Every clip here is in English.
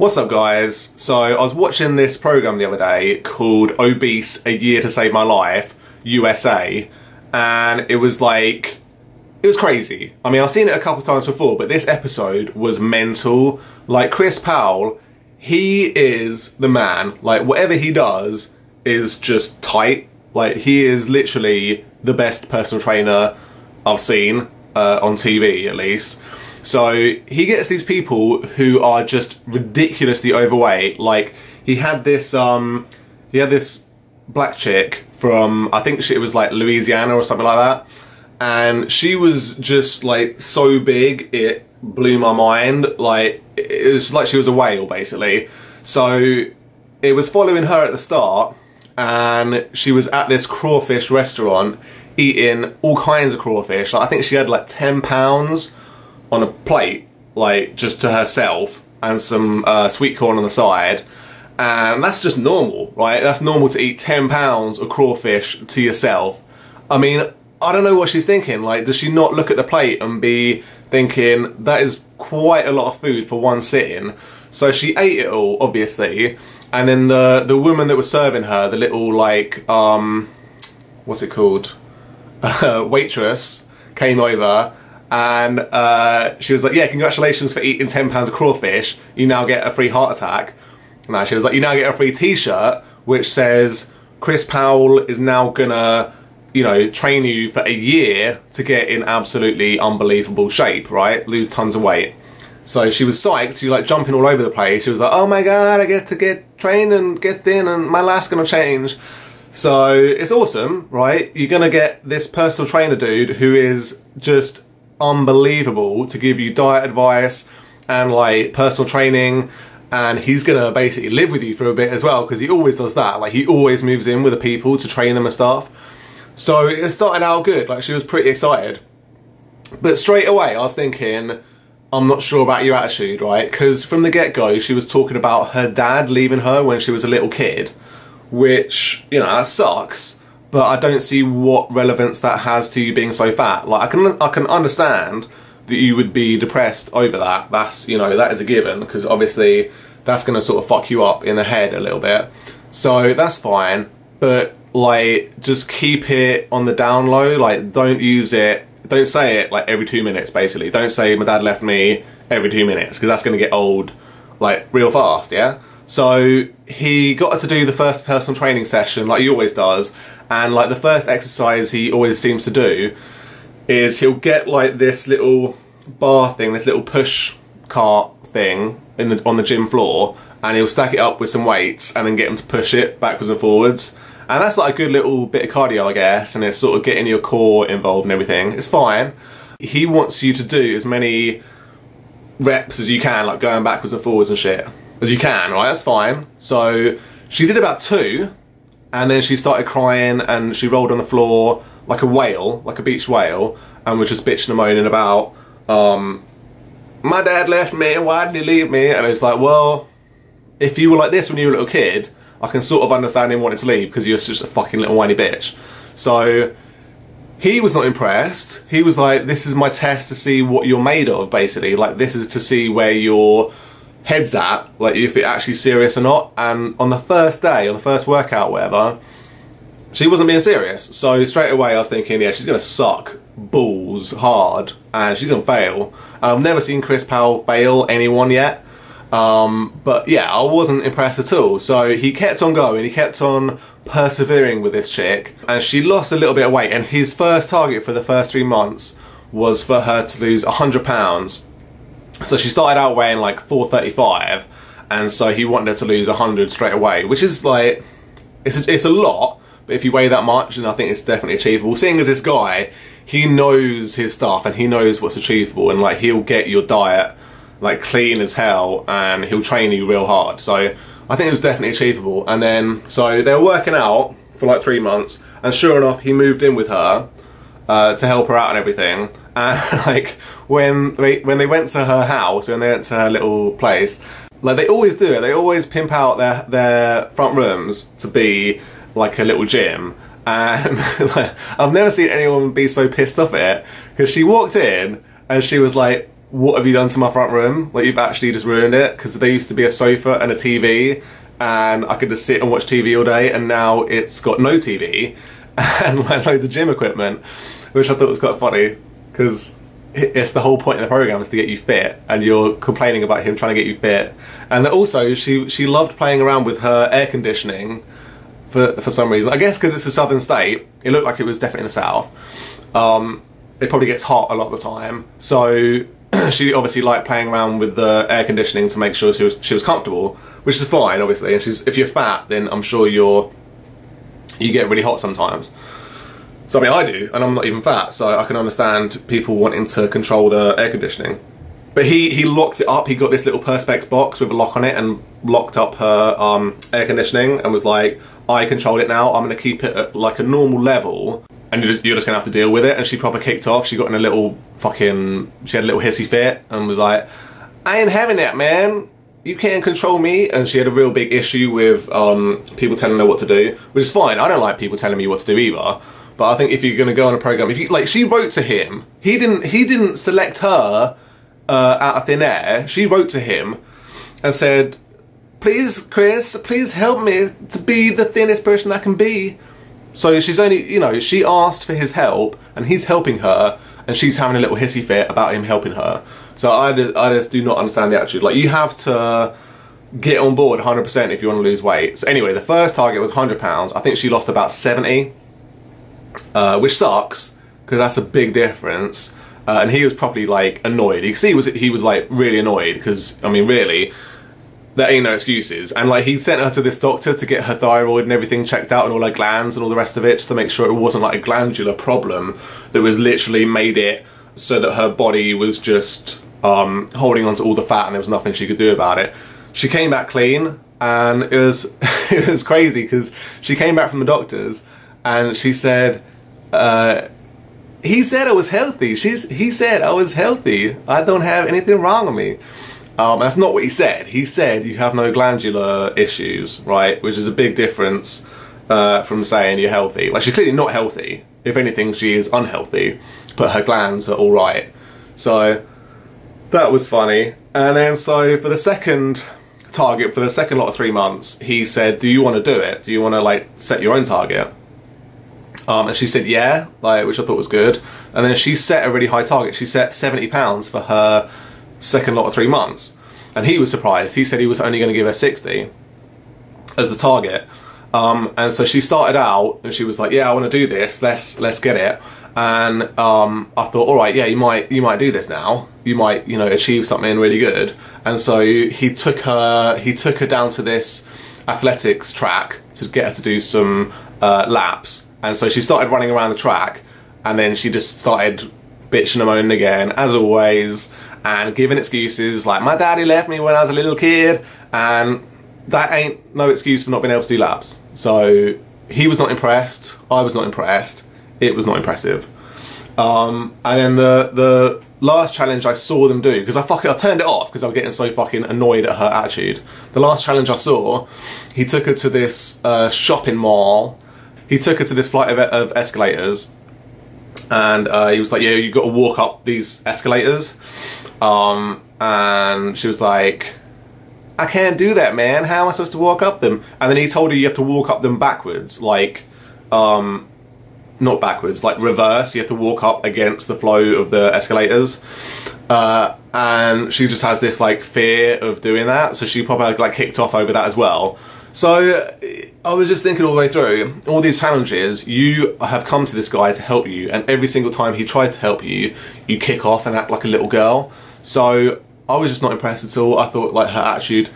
What's up, guys? So I was watching this program the other day called Obese: A Year To Save My Life USA, and it was crazy. I mean, I've seen it a couple times before, but this episode was mental. Like, Chris Powell, he is the man. Like, whatever he does is just tight. Like, he is literally the best personal trainer I've seen on TV, at least. So he gets these people who are just ridiculously overweight. Like, he had this black chick from, I think it was like Louisiana or something like that, and she was just like so big it blew my mind. Like, it was like she was a whale, basically. So it was following her at the start, and she was at this crawfish restaurant eating all kinds of crawfish. Like, I think she had like 10 pounds on a plate, like, just to herself, and some sweet corn on the side. And that's just normal, right? That's normal to eat 10 pounds of crawfish to yourself. I mean, I don't know what she's thinking. Like, does she not look at the plate and be thinking, that is quite a lot of food for one sitting? So she ate it all, obviously. And then the woman that was serving her, the little, like, what's it called? Waitress came over, and she was like, yeah, congratulations for eating 10 pounds of crawfish, you now get a free heart attack. No, she was like, you now get a free t-shirt which says, Chris Powell is now gonna, you know, train you for a year to get in absolutely unbelievable shape, right, lose tons of weight. So she was psyched, she was like jumping all over the place. She was like, oh my god, I get to get trained and get thin and my life's gonna change. So it's awesome, right? You're gonna get this personal trainer dude who is just unbelievable to give you diet advice and like personal training, and he's gonna basically live with you for a bit as well, because he always does that. Like, he always moves in with the people to train them and stuff. So it started out good, like, she was pretty excited, but straight away I was thinking, I'm not sure about your attitude, right? Because from the get-go she was talking about her dad leaving her when she was a little kid, which, you know, that sucks. But I don't see what relevance that has to you being so fat. Like, I can understand that you would be depressed over that. That's, you know, that is a given, because obviously that's going to sort of fuck you up in the head a little bit. So that's fine, but like, just keep it on the down low. Like, don't use it, don't say it like every 2 minutes, basically. Don't say my dad left me every 2 minutes, because that's going to get old like real fast, yeah? So he got her to do the first personal training session, like he always does, and like the first exercise he always seems to do is he'll get like this little bar thing, this little push cart thing on the gym floor, and he'll stack it up with some weights and then get him to push it backwards and forwards. And that's like a good little bit of cardio, I guess, and it's sort of getting your core involved and everything. It's fine. He wants you to do as many reps as you can, like going backwards and forwards and shit, as you can, right? That's fine. So she did about two, and then she started crying and she rolled on the floor like a whale, like a beach whale, and was just bitching and moaning about, my dad left me, why did he leave me? And it's like, well, if you were like this when you were a little kid, I can sort of understand him wanting to leave, because you're just a fucking little whiny bitch. So he was not impressed. He was like, this is my test to see what you're made of, basically. Like, this is to see where you're heads at, like, if it's actually serious or not. And on the first day, on the first workout, whatever, she wasn't being serious. So straight away I was thinking, yeah, she's gonna suck balls hard and she's gonna fail. I've never seen Chris Powell fail anyone yet, but yeah, I wasn't impressed at all. So he kept on going, he kept on persevering with this chick, and she lost a little bit of weight, and his first target for the first 3 months was for her to lose 100 pounds. So she started out weighing like 435, and so he wanted her to lose 100 straight away, which is like, it's a lot, but if you weigh that much, and I think it's definitely achievable. Seeing as this guy, he knows his stuff and he knows what's achievable, and like, he'll get your diet like clean as hell and he'll train you real hard. So I think it was definitely achievable. And then, so they were working out for like 3 months, and sure enough, he moved in with her to help her out and everything. And like, when they went to her house, when they went to her little place, like, they always do it, they always pimp out their front rooms to be like a little gym. And like, I've never seen anyone be so pissed off at it, because she walked in and she was like, what have you done to my front room? Like, you've actually just ruined it, because there used to be a sofa and a TV and I could just sit and watch TV all day, and now it's got no TV and like loads of gym equipment, which I thought was quite funny, because it's the whole point of the program is to get you fit, and you're complaining about him trying to get you fit. And also she loved playing around with her air conditioning for some reason. I guess because it's a southern state, it looked like it was definitely in the south. It probably gets hot a lot of the time, so she obviously liked playing around with the air conditioning to make sure she was comfortable, which is fine, obviously. And if you're fat, then I'm sure you get really hot sometimes. So I mean, I do, and I'm not even fat, so I can understand people wanting to control the air conditioning. But he locked it up. He got this little Perspex box with a lock on it and locked up her air conditioning, and was like, I control it now, I'm going to keep it at like a normal level, and you're just going to have to deal with it. And she proper kicked off. She got in a little fucking, she had a little hissy fit and was like, I ain't having that, man. You can't control me. And she had a real big issue with people telling her what to do, which is fine. I don't like people telling me what to do either. But I think if you're going to go on a program, if you, like, she wrote to him. He didn't select her out of thin air. She wrote to him and said, please, Chris, please help me to be the thinnest person I can be. So she's only, you know, she asked for his help, and he's helping her, and she's having a little hissy fit about him helping her. So I just do not understand the attitude. Like, you have to get on board 100% if you want to lose weight. So anyway, the first target was 100 pounds. I think she lost about 70, which sucks, because that's a big difference. And he was probably like annoyed. You can see he was like really annoyed, because, I mean, really, there ain't no excuses. And like, he sent her to this doctor to get her thyroid and everything checked out, and all her glands and all the rest of it, just to make sure it wasn't like a glandular problem that was literally made it so that her body was just holding on to all the fat and there was nothing she could do about it. She came back clean, and it was crazy, because she came back from the doctors and she said, he said I was healthy. He said I was healthy. I don't have anything wrong with me. That's not what he said. He said you have no glandular issues, right? Which is a big difference from saying you're healthy. Like, she's clearly not healthy. If anything, she is unhealthy, but her glands are all right. So that was funny. And then, so for the second target, for the second lot of 3 months, he said, do you want to do it? Do you want to, like, set your own target? And she said, yeah, like, which I thought was good. And then she set a really high target. She set 70 pounds for her second lot of 3 months, and he was surprised. He said he was only going to give her 60 as the target. And so she started out and she was like, yeah, I want to do this, let's get it. And I thought, all right, yeah, you might do this now, you might, you know, achieve something really good. And so he took her down to this athletics track to get her to do some laps. And so she started running around the track, and then she just started bitching and moaning again, as always, and giving excuses like, my daddy left me when I was a little kid, and that ain't no excuse for not being able to do laps. So he was not impressed, I was not impressed, it was not impressive. And then the last challenge I saw them do, because I turned it off because I was getting so fucking annoyed at her attitude. The last challenge I saw, he took her to this shopping mall, he took her to this flight of escalators, and he was like, yeah, you got to walk up these escalators. And she was like, I can't do that, man. How am I supposed to walk up them? And then he told her you have to walk up them backwards, like, not backwards, like reverse. You have to walk up against the flow of the escalators. And she just has this like fear of doing that. So she probably like kicked off over that as well. So I was just thinking all the way through, all these challenges, you have come to this guy to help you, and every single time he tries to help you, you kick off and act like a little girl. So I was just not impressed at all. I thought like her attitude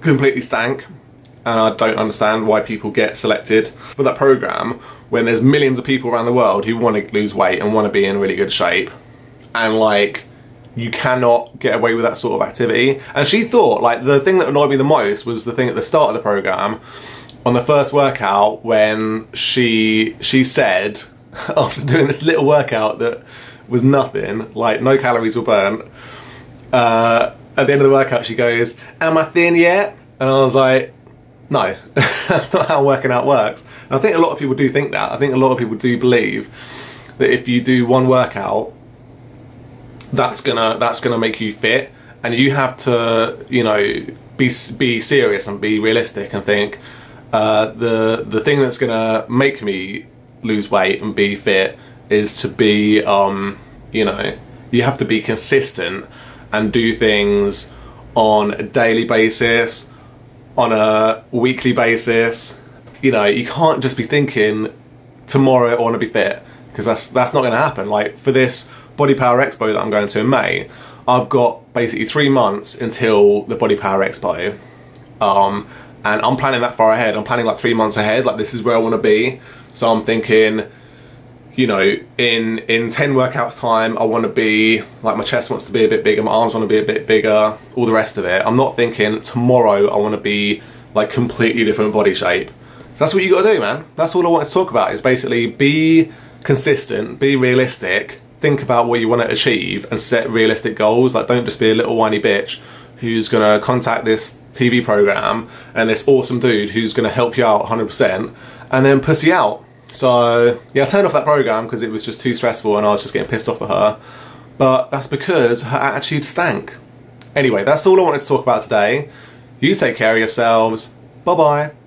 completely stank, and I don't understand why people get selected for that program when there's millions of people around the world who want to lose weight and want to be in really good shape, and like, you cannot get away with that sort of activity. And she thought, like, the thing that annoyed me the most was the thing at the start of the program, on the first workout, when she said, after doing this little workout that was nothing, like no calories were burnt, at the end of the workout she goes, am I thin yet? And I was like, no, that's not how working out works. And I think a lot of people do think that. I think a lot of people do believe that if you do one workout that's gonna make you fit. And you have to, you know, be serious and be realistic and think, the thing that's gonna make me lose weight and be fit is to be, you know, you have to be consistent and do things on a daily basis, on a weekly basis. You know, you can't just be thinking tomorrow I want to be fit, because that's not going to happen. Like for this Body Power Expo that I'm going to in May, I've got basically 3 months until the Body Power Expo, and I'm planning that far ahead. I'm planning like 3 months ahead. Like this is where I want to be. So I'm thinking, you know, in 10 workouts time, I want to be, like my chest wants to be a bit bigger, my arms want to be a bit bigger, all the rest of it. I'm not thinking tomorrow I want to be like completely different body shape. So that's what you got to do, man. That's all I wanted to talk about, is basically be consistent, be realistic, think about what you want to achieve and set realistic goals. Like don't just be a little whiny bitch who's going to contact this TV program and this awesome dude who's going to help you out 100% and then pussy out. So yeah, I turned off that program because it was just too stressful and I was just getting pissed off at her. But that's because her attitude stank. Anyway, that's all I wanted to talk about today. You take care of yourselves. Bye-bye.